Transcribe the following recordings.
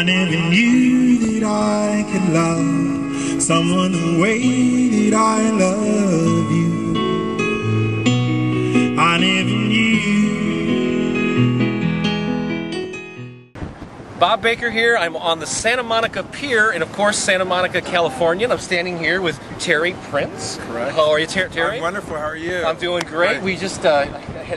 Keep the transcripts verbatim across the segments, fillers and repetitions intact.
I never knew that I could love someone the way that I love you. I never knew. Bob Baker here. I'm on the Santa Monica Pier in, of course, Santa Monica, California. And I'm standing here with Terry Prince. Correct. How are you, Ter Terry? I'm wonderful. How are you? I'm doing great. Right. We just... Uh,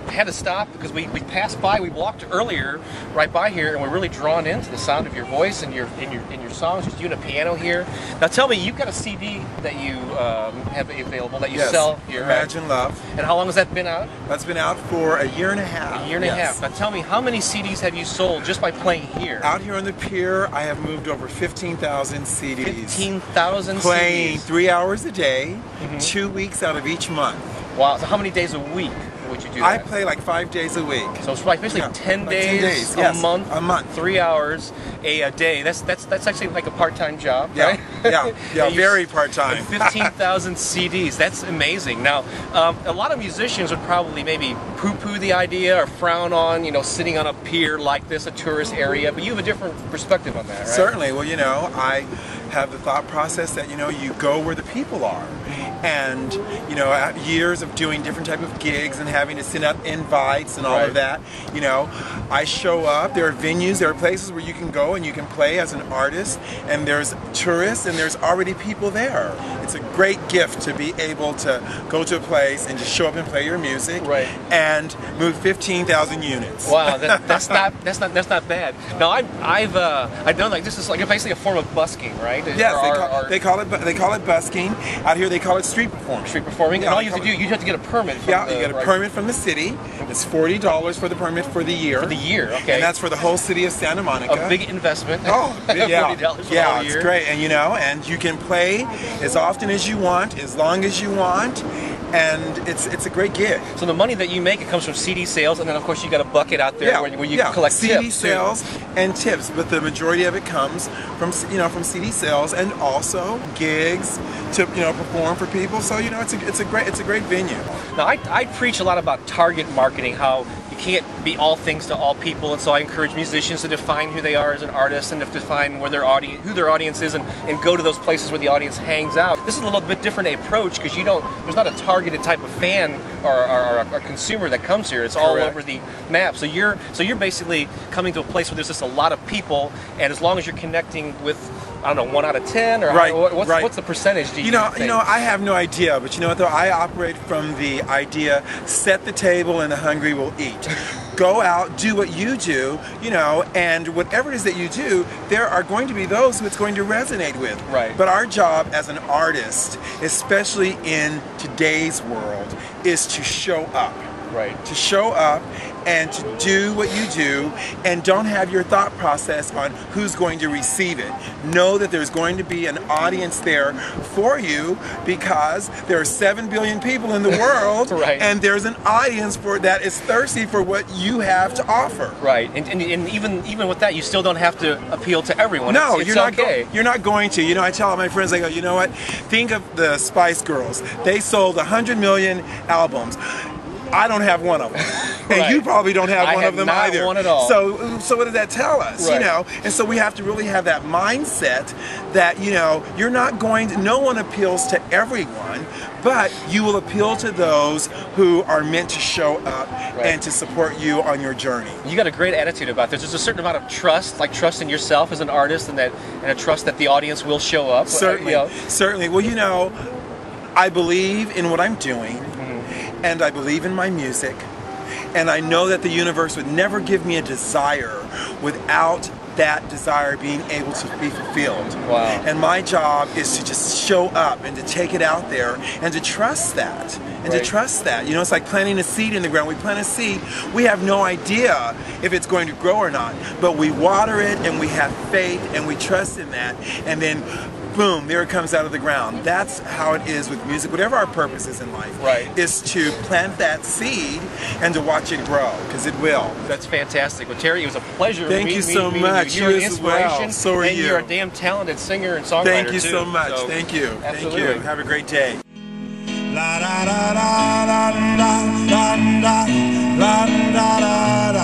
had to stop because we, we passed by, we walked earlier right by here, and we're really drawn into the sound of your voice and your in your in your songs, just you and a piano here. Now tell me, you've got a C D that you um, have available that you yes. sell here. Imagine Love. And how long has that been out? That's been out for a year and a half. A year and yes. a half. Now tell me, how many C Ds have you sold just by playing here? Out here on the pier, I have moved over fifteen thousand C Ds. fifteen thousand C Ds. Playing three hours a day, mm-hmm. two weeks out of each month. Wow, so how many days a week? Would you do I that? play like five days a week. So it's like basically yeah. ten, like days, ten days, a yes. month, a month, three hours a, a day. That's that's that's actually like a part-time job, yeah. right? Yeah, yeah, very part-time. fifteen thousand C Ds. That's amazing. Now, um, a lot of musicians would probably maybe poo-poo the idea or frown on, you know, sitting on a pier like this, a tourist area. But you have a different perspective on that, right? Certainly. Well, you know, I have the thought process that you know you go where the people are. And, you know, years of doing different type of gigs and having to send out invites and all right. of that, you know, I show up. There are venues, there are places where you can go and you can play as an artist, and there's tourists and there's already people there. It's a great gift to be able to go to a place and just show up and play your music right. and move fifteen thousand units. Wow, that, that's not that's not that's not bad. Now I I've uh, I've done like this is like basically a form of busking, right? Yes, they, our, call, our... they call it they call it busking. Out here they call it street performing. Street performing, yeah, and all you have to do, you have to get a permit. From yeah, the, you get a right. permit from the city. It's forty dollars for the permit for the year. For the year, okay. And that's for the whole city of Santa Monica. A big investment. Oh, big, yeah, forty dollars for yeah, the year. It's great, and you know, and you can play as often as you want, as long as you want. And it's it's a great gig. So the money that you make, it comes from C D sales, and then of course you got a bucket out there yeah, where, where you yeah. collect C D tips. C D sales too. and tips, but the majority of it comes from you know from C D sales and also gigs to you know perform for people. So you know it's a it's a great it's a great venue. Now I I preach a lot about target marketing, how you can't be all things to all people, and so I encourage musicians to define who they are as an artist and to define where their audience, who their audience is, and, and go to those places where the audience hangs out. This is a little bit different approach because you don't, there's not a targeted type of fan or, or, or, or consumer that comes here. It's all Correct. over the map. So you're, so you're basically coming to a place where there's just a lot of people, and as long as you're connecting with, I don't know, one out of ten, or right, how, what's, right. what's the percentage? Do you, you know, think? you know, I have no idea, but you know what though, I operate from the idea: set the table, and the hungry will eat. Go out, do what you do, you know, and whatever it is that you do, there are going to be those who it's going to resonate with. Right. But our job as an artist, especially in today's world, is to show up. Right. To show up and to do what you do, and don't have your thought process on who's going to receive it. Know that there's going to be an audience there for you because there are seven billion people in the world right. and there's an audience for that is thirsty for what you have to offer. Right, and, and, and even even with that, you still don't have to appeal to everyone. No, it's, it's you're, okay. not you're not going to. You know, I tell all my friends, I go, you know what, think of the Spice Girls. They sold one hundred million albums. I don't have one of them, and right. you probably don't have I one have of them not either. One at all. So, so what does that tell us? Right. You know, and so we have to really have that mindset that you know you're not going to, no one appeals to everyone, but you will appeal to those who are meant to show up right. and to support you on your journey. You got a great attitude about this. There's a certain amount of trust, like trust in yourself as an artist, and that and a trust that the audience will show up. Certainly, uh, you know. certainly. Well, you know, I believe in what I'm doing. And I believe in my music, and I know that the universe would never give me a desire without that desire being able to be fulfilled. Wow. And my job is to just show up and to take it out there and to trust that. And right. to trust that. You know, it's like planting a seed in the ground. We plant a seed, we have no idea if it's going to grow or not, but we water it and we have faith and we trust in that, and then boom, there it comes out of the ground. That's how it is with music. Whatever our purpose is in life, right. is to plant that seed and to watch it grow, because it will. That's fantastic. Well, Terry, it was a pleasure Thank meeting, you so meeting much. You. You're you an inspiration, well. so are and you. you're a damn talented singer and songwriter, Thank you too. so much. So, Thank you. Absolutely. Thank you. Have a great day. La da da da da da da da da da da da